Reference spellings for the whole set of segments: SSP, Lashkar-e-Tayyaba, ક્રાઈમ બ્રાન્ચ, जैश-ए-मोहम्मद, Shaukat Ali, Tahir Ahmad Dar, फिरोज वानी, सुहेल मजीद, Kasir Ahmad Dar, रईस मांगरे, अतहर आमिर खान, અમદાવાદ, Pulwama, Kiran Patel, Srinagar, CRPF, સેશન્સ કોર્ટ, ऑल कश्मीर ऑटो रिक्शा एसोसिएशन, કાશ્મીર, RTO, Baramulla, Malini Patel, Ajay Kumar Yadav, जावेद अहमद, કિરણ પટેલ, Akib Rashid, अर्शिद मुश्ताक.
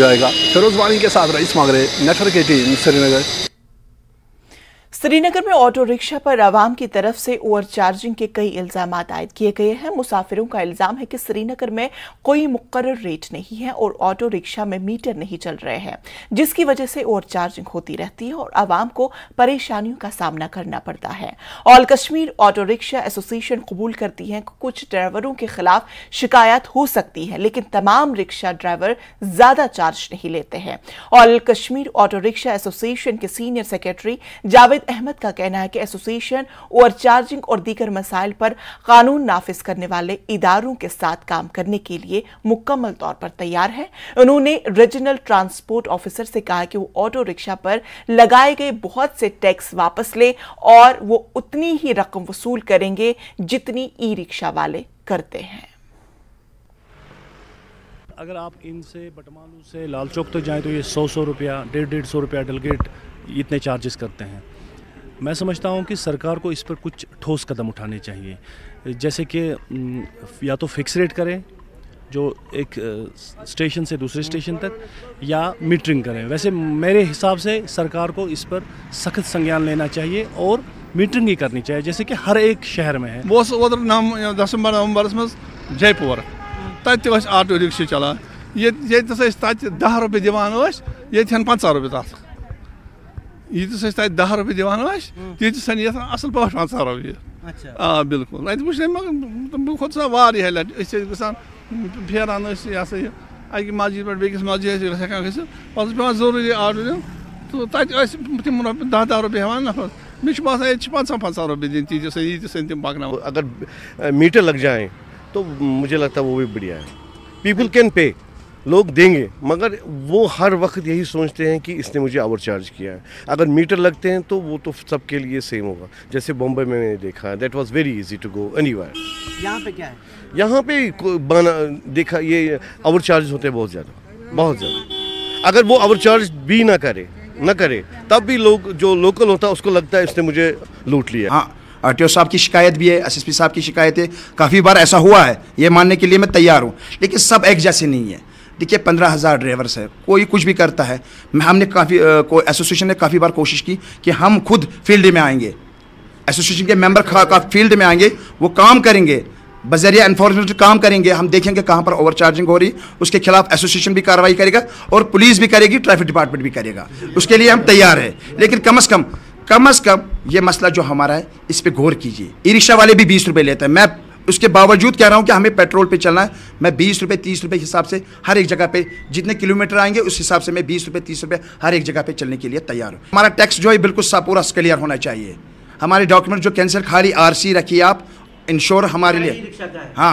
जाएगा। फिरोज वानी के साथ रईस मांगरे, नेटवर्क की टीम श्रीनगर। श्रीनगर में ऑटो रिक्शा पर आवाम की तरफ से ओवर चार्जिंग के कई इल्ज़ाम आयद किए गए हैं। मुसाफिरों का इल्ज़ाम है कि श्रीनगर में कोई मुकर्रर रेट नहीं है और ऑटो रिक्शा में मीटर नहीं चल रहे हैं, जिसकी वजह से ओवर चार्जिंग होती रहती है और आवाम को परेशानियों का सामना करना पड़ता है। ऑल कश्मीर ऑटो रिक्शा एसोसिएशन कबूल करती है कि कुछ ड्राइवरों के खिलाफ शिकायत हो सकती है, लेकिन तमाम रिक्शा ड्राइवर ज़्यादा चार्ज नहीं लेते हैं। ऑल कश्मीर ऑटो रिक्शा एसोसिएशन के सीनियर सेक्रेटरी जावेद अहमद का कहना है कि एसोसिएशन ओवर चार्जिंग और दीगर मसाइल पर कानून नाफिज करने वाले इदारों के साथ काम करने के लिए मुकम्मल तौर पर तैयार है। उन्होंने रीजनल ट्रांसपोर्ट ऑफिसर से कहा कि वो ऑटो रिक्शा पर लगाए गए बहुत से टैक्स वापस ले और वो उतनी ही रकम वसूल करेंगे जितनी ई रिक्शा वाले करते हैं। अगर आप इनसे बटमालू से लाल चौक तक तो जाएँ तो ये 100 रुपया 150 रुपया डेलगेट इतने चार्जेस करते हैं। मैं समझता हूं कि सरकार को इस पर कुछ ठोस कदम उठाने चाहिए, जैसे कि या तो फिक्स रेट करें जो एक स्टेशन से दूसरे स्टेशन तक, या मीटरिंग करें। वैसे मेरे हिसाब से सरकार को इस पर सख्त संज्ञान लेना चाहिए और मीटरिंग ही करनी चाहिए, जैसे कि हर एक शहर में है। वो नाम 10 नवंबर में जयपुर तत्व ऑटो रिक्शा चलान ये 10 रुपये दिवान ये 15 रुपये तक यीस 10 रुपये दिवान तीन ये असल पे 15 रुपये आ बिल्कुल वो खुद सा वारिया लटे फेरान ये सा यह अक मस्जिद पे बेकिस मस्जिद ग पे जरूरी आर्डर दिन तो तक तुम 10-10 रुपये हेवान नफर मे बसान ये 15-15 रुपये दिन तीन तुम पकना। अगर मीटर लग जाए तो मुझे लगता है वो भी बढ़िया है। पीपल कैन पे, लोग देंगे, मगर वो हर वक्त यही सोचते हैं कि इसने मुझे ओवर चार्ज किया है। अगर मीटर लगते हैं तो वो तो सबके लिए सेम होगा। जैसे बॉम्बे में मैंने देखा है, that was very easy to go anywhere. यहाँ पे क्या है, यहाँ पे देखा ये ओवर चार्ज होते हैं बहुत ज़्यादा। अगर वो ओवर चार्ज भी ना करे तब भी लोग जो लोकल होता है उसको लगता है इसने मुझे लूट लिया। हाँ, RTO साहब की शिकायत भी है, SSP साहब की शिकायत है, काफ़ी बार ऐसा हुआ है, ये मानने के लिए मैं तैयार हूँ, लेकिन सब एक जैसे नहीं है। देखिए 15,000 ड्राइवर्स है, कोई कुछ भी करता है। हमने एसोसिएशन ने काफ़ी बार कोशिश की कि हम खुद फील्ड में आएंगे, एसोसिएशन के मेंबर फील्ड में आएंगे, वो काम करेंगे, बजरिया एनफोर्समेंट काम करेंगे, हम देखेंगे कहाँ पर ओवर चार्जिंग हो रही, उसके खिलाफ एसोसिएशन भी कार्रवाई करेगा और पुलिस भी करेगी, ट्रैफिक डिपार्टमेंट भी करेगा, उसके लिए हम तैयार हैं। लेकिन कम अज़ कम ये मसला जो हमारा है इस पे गौर कीजिए। ई रिक्शा वाले भी 20 रुपये लेते हैं, मैं उसके बावजूद कह रहा हूँ कि हमें पेट्रोल पे चलना है। मैं 20-30 रुपये हिसाब से हर एक जगह पे जितने किलोमीटर आएंगे उस हिसाब से मैं 20-30 रुपये हर एक जगह पे चलने के लिए तैयार हूँ। हमारा टैक्स जो है बिल्कुल सा पूरा क्लियर होना चाहिए। हमारे डॉक्यूमेंट जो कैंसिल, खाली RC रखिए आप, इंश्योर हमारे लिए। हाँ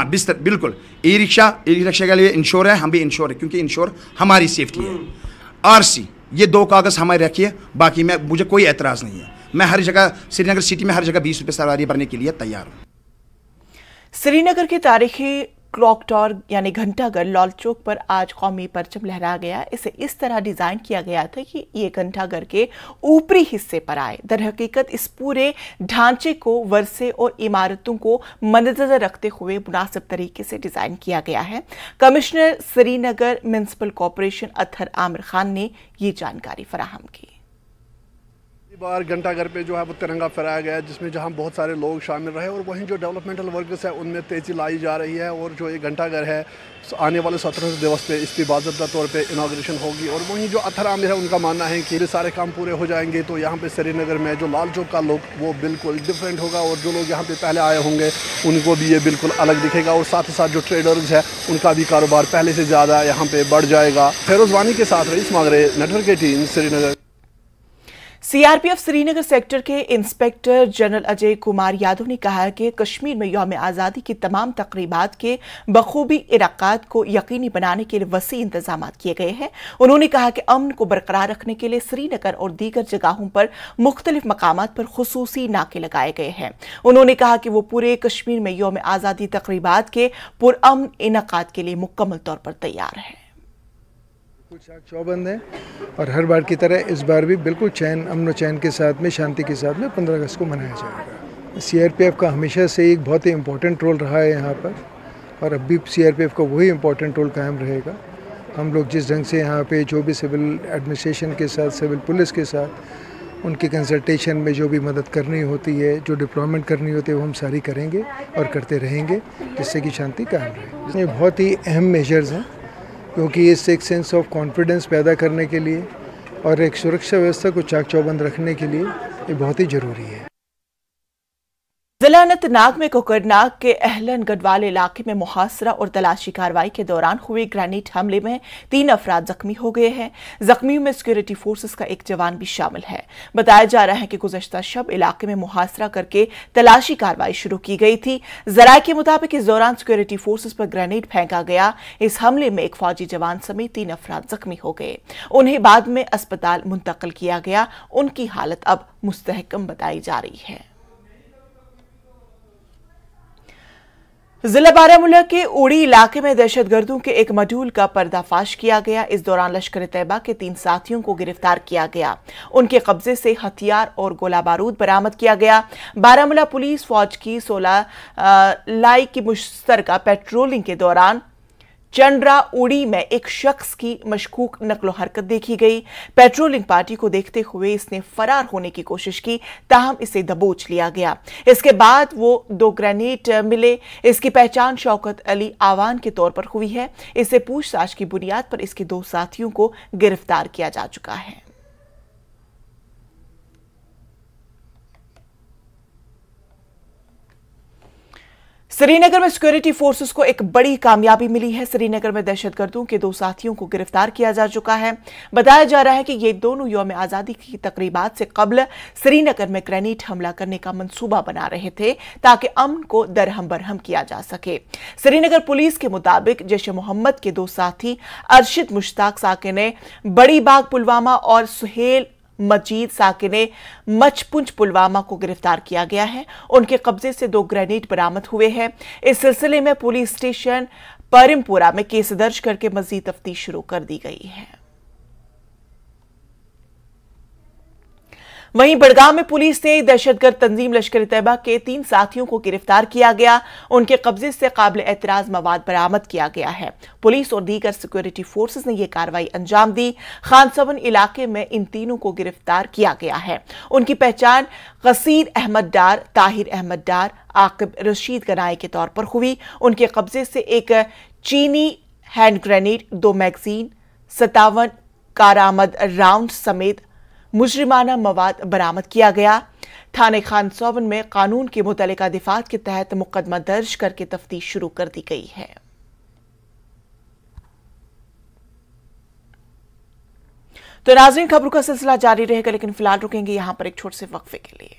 बिल्कुल, ई रिक्शा के लिए इंश्योर है, हम भी इंश्योर है, क्योंकि इंश्योर हमारी सेफ्टी है। RC ये 2 कागज़ हमारे रखिए, बाकी मैं मुझे कोई एतराज़ नहीं है। मैं हर जगह श्रीनगर सिटी में हर जगह 20 रुपये सवारी भरने के लिए तैयार हूँ। श्रीनगर के तारीखी क्लॉक टावर यानी घंटाघर लाल चौक पर आज कौमी परचम लहरा गया। इसे इस तरह डिज़ाइन किया गया था कि ये घंटाघर के ऊपरी हिस्से पर आए। दरहकीकत इस पूरे ढांचे को, वर्से और इमारतों को मद्देनजर रखते हुए मुनासिब तरीके से डिज़ाइन किया गया है। Commissioner Srinagar municipal corporation अतहर आमिर खान ने ये जानकारी फराहम की। बार घंटाघर पे जो है वो तिरंगा फहराया गया जिसमें जहां बहुत सारे लोग शामिल रहे और वहीं जो डेवलपमेंटल वर्कर्स है उनमें तेज़ी लाई जा रही है और जो ये घंटाघर है आने वाले 17 दिवस पे इसकी बाज़ाब्ता तौर पे इनाग्रेशन होगी। और वहीं जो अतहर आमिर है उनका मानना है कि ये सारे काम पूरे हो जाएंगे तो यहाँ पे श्रीनगर में जो लाल चौक का लुक वो बिल्कुल डिफरेंट होगा और जो लोग यहाँ पे पहले आए होंगे उनको भी ये बिल्कुल अलग दिखेगा और साथ ही साथ जो ट्रेडर्स है उनका भी कारोबार पहले से ज़्यादा यहाँ पर बढ़ जाएगा। फिरोज वानी के साथ रईस मांगरे, नेटवर्क की team Srinagar. CRPF Srinagar sector के इंस्पेक्टर जनरल अजय कुमार यादव ने कहा है कि कश्मीर में यौम आज़ादी की तमाम तकरीबात के बखूबी इराकात को यकीनी बनाने के लिए वसी इंतजाम किए गए हैं। उन्होंने कहा कि अमन को बरकरार रखने के लिए श्रीनगर और दीगर जगहों पर मुख्तलिफ मकामात पर खुसूसी नाके लगाए गए हैं। उन्होंने कहा कि वो पूरे कश्मीर में यौम आज़ादी तकरीबात के पुरअमन इनेकाद के लिए मुकम्मल तौर पर तैयार हैं। कुछ चौबंद है और हर बार की तरह इस बार भी बिल्कुल अमन चैन के साथ में, शांति के साथ में 15 अगस्त को मनाया जाएगा। CRPF का हमेशा से एक बहुत ही इम्पोर्टेंट रोल रहा है यहाँ पर और अब भी CRPF का वही इम्पोर्टेंट रोल कायम रहेगा। हम लोग जिस ढंग से यहाँ पे जो भी सिविल एडमिनिस्ट्रेशन के साथ, सिविल पुलिस के साथ उनकी कंसल्टेशन में जो भी मदद करनी होती है, जो डिप्लॉयमेंट करनी होती है, वो हम सारी करेंगे और करते रहेंगे, जिससे कि शांति कायम रहे। ये बहुत ही अहम मेजर्स हैं, क्योंकि इससे एक सेंस ऑफ कॉन्फिडेंस पैदा करने के लिए और एक सुरक्षा व्यवस्था को चाक चौबंद रखने के लिए ये बहुत ही जरूरी है। जिला अनंतनाग में कोकरनाग के अहलन गढ़वाल इलाके में मुहासरा और तलाशी कार्रवाई के दौरान हुए ग्रेनेड हमले में 3 अफराद जख्मी हो गए हैं। जख्मियों में सिक्योरिटी फोर्सेस का एक जवान भी शामिल है। बताया जा रहा है कि गुज़श्ता शब इलाके में मुहासरा करके तलाशी कार्रवाई शुरू की गई थी। जराये के मुताबिक इस दौरान सिक्योरिटी फोर्सेस पर ग्रेनेड फेंका गया। इस हमले में एक फौजी जवान समेत 3 अफराद जख्मी हो गए। उन्हें बाद में अस्पताल मुंतकिल किया गया। उनकी हालत अब मुस्तहकम बताई जा रही है। जिला बारामुला के उड़ी इलाके में दहशतगर्दों के एक मॉड्यूल का पर्दाफाश किया गया। इस दौरान लश्कर-ए-तैयबा के 3 साथियों को गिरफ्तार किया गया। उनके कब्जे से हथियार और गोला बारूद बरामद किया गया। बारामुला पुलिस फौज की 16 लाई की मुश्तरका पेट्रोलिंग के दौरान चंड्रा उड़ी में एक शख्स की मशकूक नकलो हरकत देखी गई। पेट्रोलिंग पार्टी को देखते हुए इसने फरार होने की कोशिश की, ताहम इसे दबोच लिया गया। इसके बाद वो 2 ग्रेनेड मिले। इसकी पहचान शौकत अली आवान के तौर पर हुई है। इससे पूछताछ की बुनियाद पर इसके 2 साथियों को गिरफ्तार किया जा चुका है। श्रीनगर में सिक्योरिटी फोर्सेस को एक बड़ी कामयाबी मिली है। श्रीनगर में दहशतगर्दों के 2 साथियों को गिरफ्तार किया जा चुका है। बताया जा रहा है कि ये दोनों यौम आज़ादी की तकरीबात से कबल श्रीनगर में ग्रेनेड हमला करने का मंसूबा बना रहे थे, ताकि अमन को दरहम बरहम किया जा सके। श्रीनगर पुलिस के मुताबिक जैश-ए-मोहम्मद के 2 साथी अर्शिद मुश्ताक साकिने बड़ी बाग पुलवामा और सुहेल मजीद साकिने मचपुंज पुलवामा को गिरफ्तार किया गया है। उनके कब्जे से 2 ग्रेनेड बरामद हुए हैं। इस सिलसिले में पुलिस स्टेशन परिमपुरा में केस दर्ज करके मजीद तफ्तीश शुरू कर दी गई है। वहीं बड़गाम में पुलिस ने दहशतगर्द तंजीम लश्कर-ए-तैयबा के 3 साथियों को गिरफ्तार किया गया। उनके कब्जे से काबिल एतराज मवाद बरामद किया गया है। पुलिस और दीगर सिक्योरिटी फोर्सेस ने यह कार्रवाई अंजाम दी। खानसवन इलाके में इन तीनों को गिरफ्तार किया गया है। उनकी पहचान कसीर अहमद डार, ताहिर अहमद डार, आकिब रशीद गनाई के तौर पर हुई। उनके कब्जे से एक चीनी हैंड ग्रेनेड, 2 मैगजीन, 57 कारामद राउंड समेत मुजरिमाना मवाद बरामद किया गया। थाने खानसौवन में कानून के मुतल्लिका दिफात के तहत मुकदमा दर्ज करके तफ्तीश शुरू कर दी गई है। तो नाज़रीन, खबरों का सिलसिला जारी रहेगा, लेकिन फिलहाल रुकेंगे यहां पर एक छोटे से वक्फे के लिए।